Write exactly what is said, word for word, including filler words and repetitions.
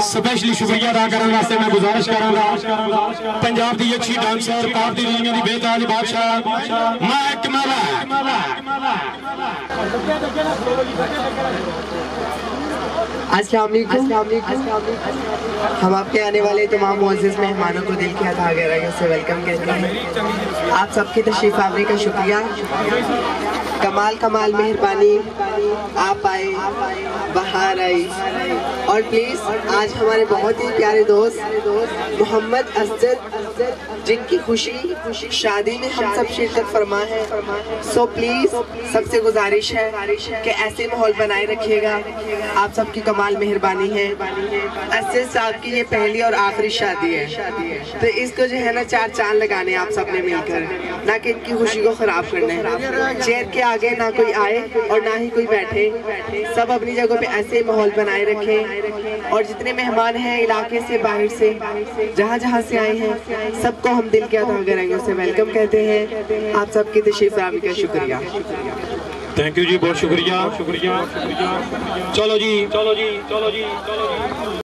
Specially शुक्रिया अदा करने वास्ते मैं गुजारिश करूंगा पंजाब की अच्छी डांसर तार दी दुनिया की बेताज बादशाह अस्सलाम वालेकुम। हम आपके आने वाले तमाम मोअज़्ज़िज़ मेहमानों को दिल की अता गहराइयों से वेलकम करते हैं। आप सबकी तशरीफ़ आवरी का शुक्रिया। कमाल कमाल मेहरबानी आप आए बाहर आई। और प्लीज़ आज हमारे बहुत ही प्यारे दोस्त मोहम्मद असजद जिनकी खुशी शादी में हम सब शिरकत फरमा है। सो प्लीज़ सबसे गुजारिश है कि ऐसे माहौल बनाए रखिएगा। आप सबकी कमाल मेहरबानी है। असजद साहब की ये पहली और आखिरी शादी है, तो इसको जो है ना चार चांद लगाने आप सबने मिलकर, ना कि इनकी खुशी को ख़राब करना है। चेयर के आगे ना कोई आए और ना ही कोई बैठे, सब अपनी जगह पे ऐसे माहौल बनाए रखें। और जितने मेहमान हैं इलाके से बाहर से जहाँ जहाँ से आए हैं सबको हम दिल के अता गहराइयों से वेलकम करते हैं। आप सबकी तशरीफ आने का शुक्रिया। थैंक यू जी, बहुत शुक्रिया शुक्रिया। चलो जी चलो जी चलो जी चलो।